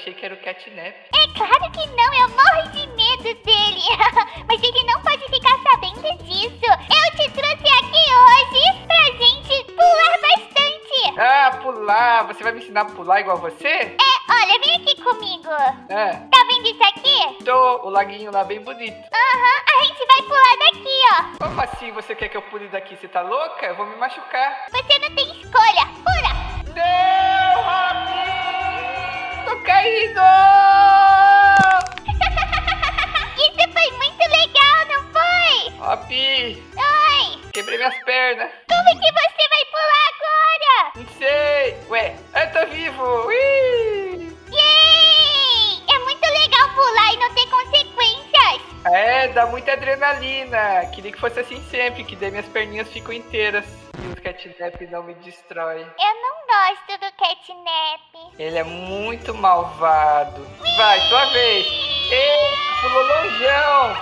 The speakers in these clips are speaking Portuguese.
achei que era o Catnap. É claro que não, eu morro de medo dele. Mas ele não pode ficar sabendo disso. Eu te trouxe aqui hoje pra gente pular bastante. Ah, pular. Você vai me ensinar a pular igual você? É, olha, vem aqui comigo. Ah. Tá vendo isso aqui? Tô, o laguinho lá bem bonito. Aham, a gente vai pular daqui, ó. Como assim você quer que eu pule daqui? Você tá louca? Eu vou me machucar. Você não tem escolha. Pula. Não, Hoppy! Tô caído! Isso foi muito legal, não foi? Hoppy! Oi! Quebrei minhas pernas. Como é que você vai pular agora? Não sei. Ué, eu tô vivo. Ui! Yay! É muito legal pular e não ter consequências. É, dá muita adrenalina. Queria que fosse assim sempre, que daí minhas perninhas ficam inteiras. E o Catnap não me destrói. Eu não gosto do Catnap. Ele é muito malvado. Ui! Vai, tua vez. Ei, pulou longeão.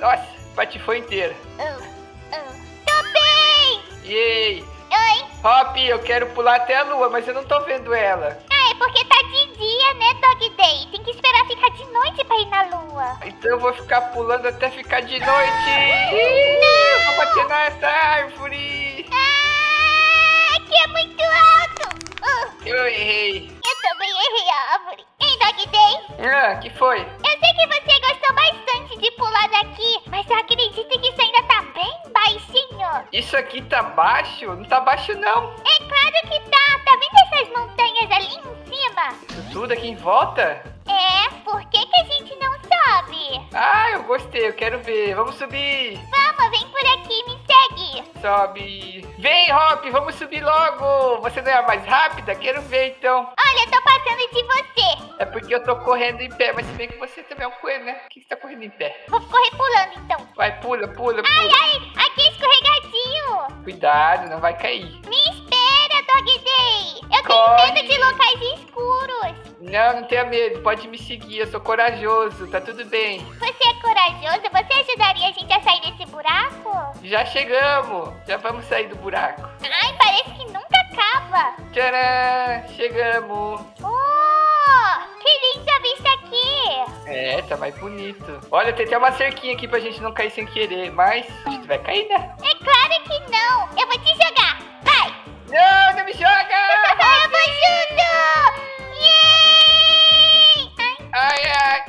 Nossa, patifou inteira. Tô bem. Ei. Oi. Hoppy, eu quero pular até a lua, mas eu não tô vendo ela. Ah, é porque tá de dia, né, DogDay? Tem que esperar ficar de noite pra ir na lua. Então eu vou ficar pulando até ficar de noite. Não. Vou bater nessa árvore. É muito alto. Eu errei. Eu também errei a árvore. Hein, DogDay? Que foi? Eu sei que você gostou bastante de pular daqui, mas acredita que isso ainda tá bem baixinho. Isso aqui tá baixo? Não tá baixo, não. É claro que tá. Tá vendo essas montanhas ali em cima? Isso tudo aqui em volta? É, por que a gente não sobe? Ah, eu gostei. Eu quero ver. Vamos subir. Vamos, vem por aqui, me segue. Sobe. Vem, Hoppy, vamos subir logo. Você não é a mais rápida? Quero ver, então. Olha, eu tô passando de você. É porque eu tô correndo em pé, mas se bem que você também é um coelho, né? Por que você tá correndo em pé? Vou correr pulando, então. Vai, pula, pula, pula. Ai, aqui é escorregadinho. Cuidado, não vai cair. Me espera, DogDay. Eu tenho medo de locais escuros. Não tenha medo. Pode me seguir, eu sou corajoso. Tá tudo bem. Você é corajoso? Você ajudaria a gente a sair desse buraco? Já chegamos. Já vamos sair do buraco. Ai, parece que nunca acaba. Tcharam! Chegamos. Que linda vista aqui. É, tá mais bonito. Olha, tem até uma cerquinha aqui pra gente não cair sem querer. Mas a gente vai cair, né? É claro que não. Eu vou te jogar. Vai! Não, não me joga! Eu vou junto! Ai, ai.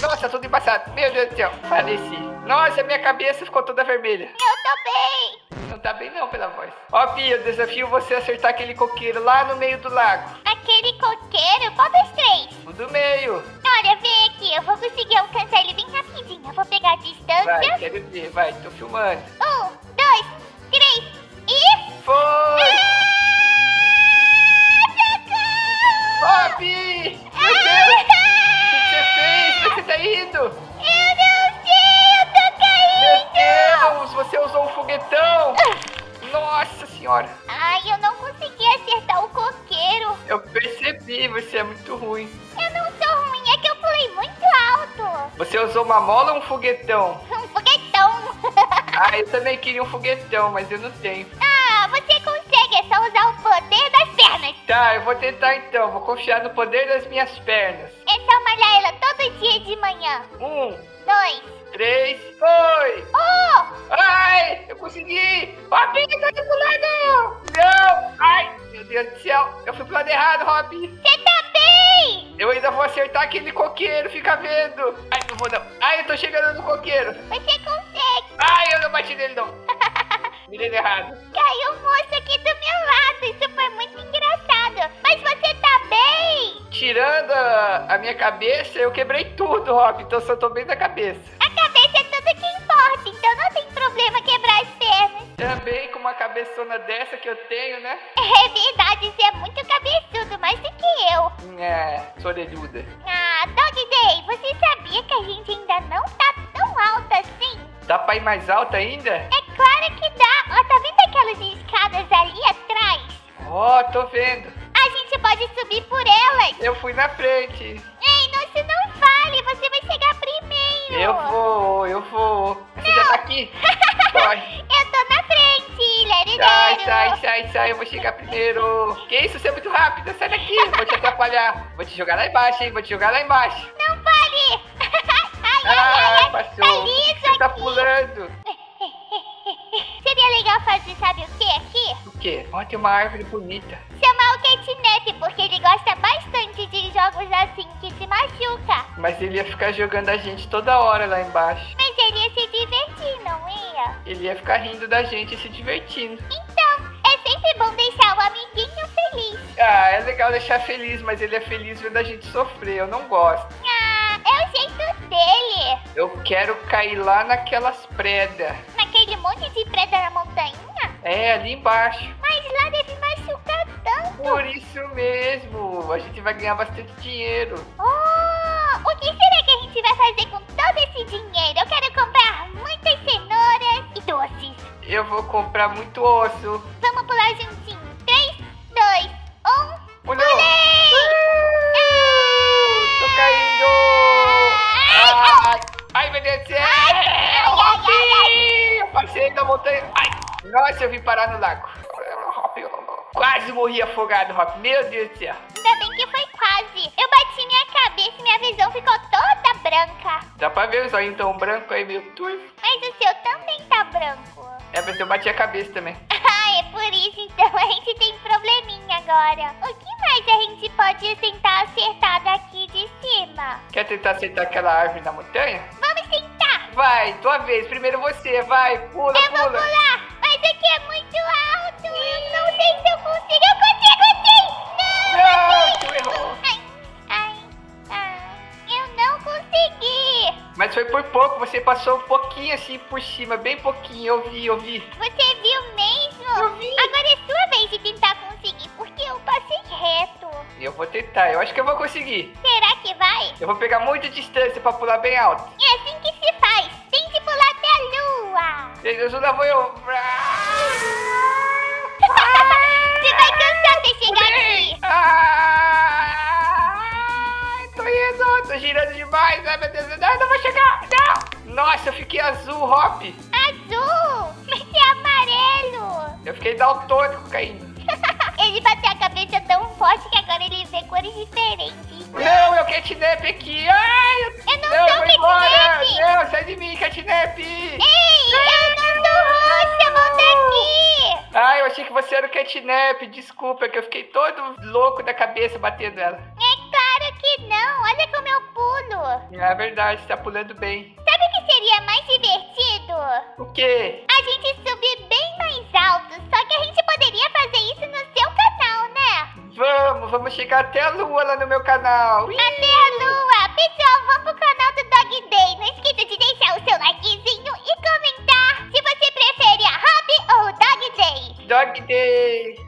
Nossa, tudo embaçado. Meu Deus do céu, faleci. Nossa, minha cabeça ficou toda vermelha. Eu tô bem. Não tá bem não, pela voz. Hoppy, eu desafio você a acertar aquele coqueiro lá no meio do lago. Aquele coqueiro? Qual dos três? O do meio. Olha, vem aqui. Eu vou conseguir alcançar ele bem rapidinho. Eu vou pegar a distância. Vai, quero ver. Vai, tô filmando. 1, 2, 3 e... Foi! Hoppy! Meu Deus! O que você fez? Pra que você tá indo? Eu não sei! Eu tô caindo! Meu Deus! Você usou um foguetão! Nossa senhora! Ai, eu não consegui acertar o coqueiro! Eu percebi, você é muito ruim! Eu não sou ruim, é que eu pulei muito alto! Você usou uma mola ou um foguetão? Um foguetão! Ah, eu também queria um foguetão, mas eu não tenho! Ah, você consegue, é só usar o poder das pernas. Tá, eu vou tentar então, vou confiar no poder das minhas pernas. É só malhar ela todo dia de manhã. 1, 2, 3, foi! Ai, eu consegui! Hoppy, tá indo pro lado! Não! Ai, meu Deus do céu, eu fui pro lado errado, Hoppy. Você tá bem? Eu ainda vou acertar aquele coqueiro, fica vendo. Ai, não vou não. Ai, eu tô chegando no coqueiro. Você consegue. Ai, eu não bati nele não. Mirei errado. Caiu um moço aqui do meu lado. Isso foi muito engraçado. Mas você tá bem? Tirando a minha cabeça, eu quebrei tudo, Hoppy. Então só tô bem da cabeça. A cabeça é tudo que importa. Então não tem problema quebrar as pernas. Também com uma cabeçona dessa que eu tenho, né? É verdade. Você é muito cabeçudo. Mais do que eu. É, sou orelhuda. DogDay, você sabia que a gente ainda não tá tão alta assim? Dá pra ir mais alta ainda? É claro que dá. Ó, tá vendo aquelas escadas ali atrás? Ó, tô vendo. A gente pode subir por elas. Eu fui na frente. Ei, não, isso não vale. Você vai chegar primeiro. Eu vou. Você já tá aqui? Eu tô na frente. Sai, sai, sai, sai, eu vou chegar primeiro. Que isso, você é muito rápida, sai daqui, vou te atrapalhar. Vou te jogar lá embaixo, hein, vou te jogar lá embaixo. Não pode. Ah, passou, você tá pulando. Seria legal fazer, sabe o que aqui? O que? Ó, tem uma árvore bonita. Chamar o Catnap, porque ele gosta bastante de jogos assim que se machuca. Mas ele ia ficar jogando a gente toda hora lá embaixo. Mas ele ia se divertir, não ia? Ele ia ficar rindo da gente e se divertindo. Então, é sempre bom deixar o amiguinho feliz. Ah, é legal deixar feliz, mas ele é feliz vendo a gente sofrer, eu não gosto. Ah, é o jeito dele. Eu quero cair lá naquelas predas. Naquele monte de preda na montanha? É, ali embaixo. Mas lá deve machucar tanto. Por isso mesmo, a gente vai ganhar bastante dinheiro. Oh, o que será que a gente vai fazer com todo esse dinheiro? Eu quero comprar muitas cenouras e doces. Eu vou comprar muito osso. Vamos pular juntinho. 3, 2, 1, pulei! Tô caindo! Ai, ai, meu Deus do céu! Passei da montanha. Ai, nossa, eu vim parar no lago. Quase morri afogado, Hoppy. Meu Deus do céu. Ainda bem que foi quase. Eu bati minha cabeça e minha visão ficou toda branca. Dá pra ver o zóio então branco aí, meio turvo. Mas o seu também tá branco. É, mas eu bati a cabeça também. Ah, é por isso então. A gente tem probleminha agora. O que mais a gente pode tentar acertar daqui de cima? Quer tentar acertar aquela árvore na montanha? Vamos tentar. Vai, tua vez. Primeiro você. Vai, pula, pula. Eu vou pular, mas aqui é muito alto. Eu não sei se eu consigo. Eu consigo sim. Não, tu errou. Eu não consegui. Mas foi por pouco. Você passou um pouquinho assim por cima. Bem pouquinho. Eu vi, eu vi. Você viu mesmo? Eu vi. Agora é sua vez de tentar conseguir, porque eu passei reto. Eu vou tentar. Eu acho que eu vou conseguir. Será que vai? Eu vou pegar muita distância pra pular bem alto. É assim que se faz. Tem que pular até a lua. Jesus, lá vou eu. Você vai cansar de chegar aqui. Tô indo, tô girando demais. Ai, meu Deus, não, eu não vou chegar. Não. Nossa, eu fiquei azul, Hoppy. Azul? Mas é amarelo. Eu fiquei daltônico caindo. Ele bateu a cabeça tão forte que agora ele vê cores diferentes. Não, é o Catnap aqui. Ai, eu não sou o Catnap. Não, sai de mim, Catnap. Ei, eu não sou roxa, volta aqui. Ai, eu achei que você era o Catnap. Desculpa, é que eu fiquei todo louco da cabeça batendo ela. É claro que não, olha como eu pulo. É verdade, você tá pulando bem. Sabe o que seria mais divertido? O quê? A gente subir bem mais alto, só que a gente poderia fazer isso no seu canal, né? Vamos chegar até a lua lá no meu canal. Até a lua! Pessoal, vamos pro canal do DogDay. Não esqueça de deixar o seu likezinho e comentar se você prefere a Hoppy ou o DogDay. DogDay!